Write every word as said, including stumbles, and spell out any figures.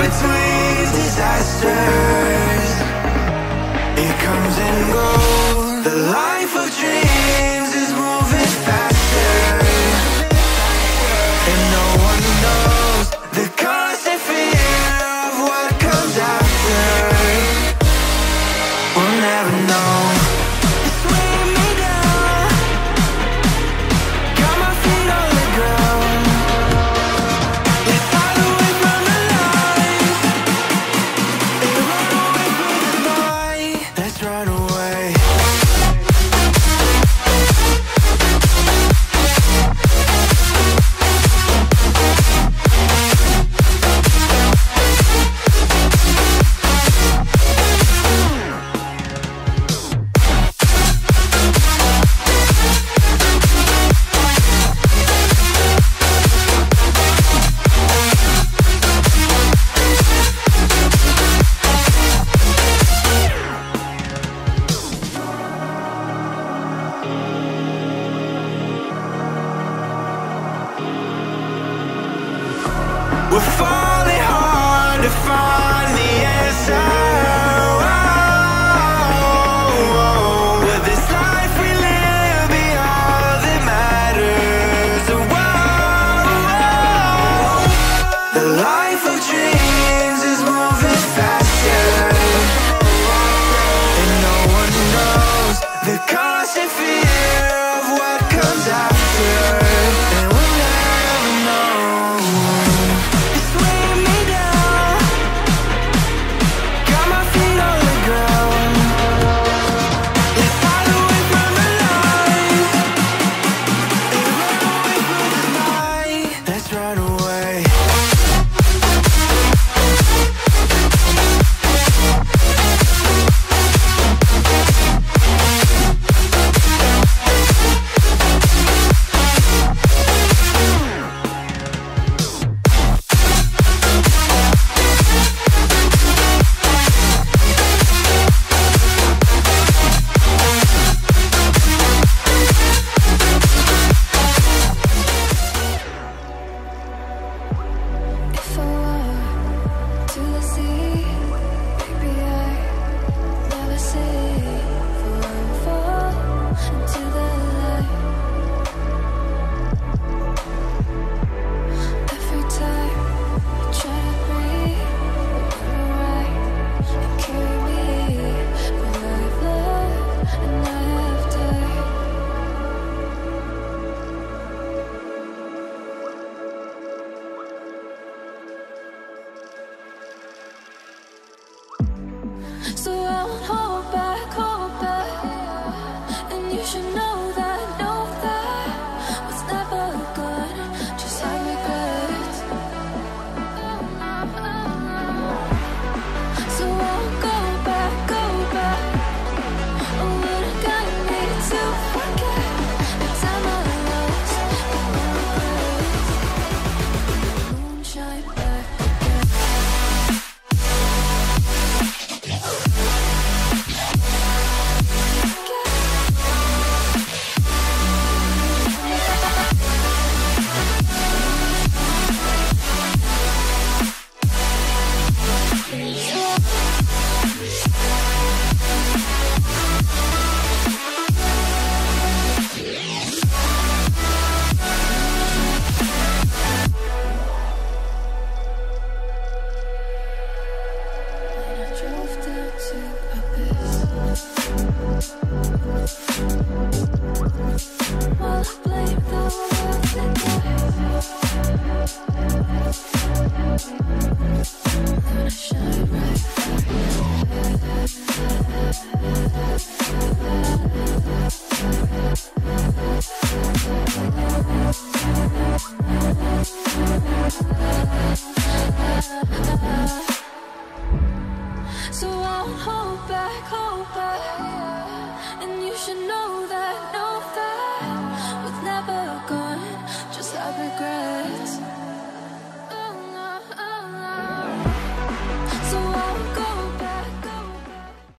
Between disasters, it comes and goes. The life of dreams.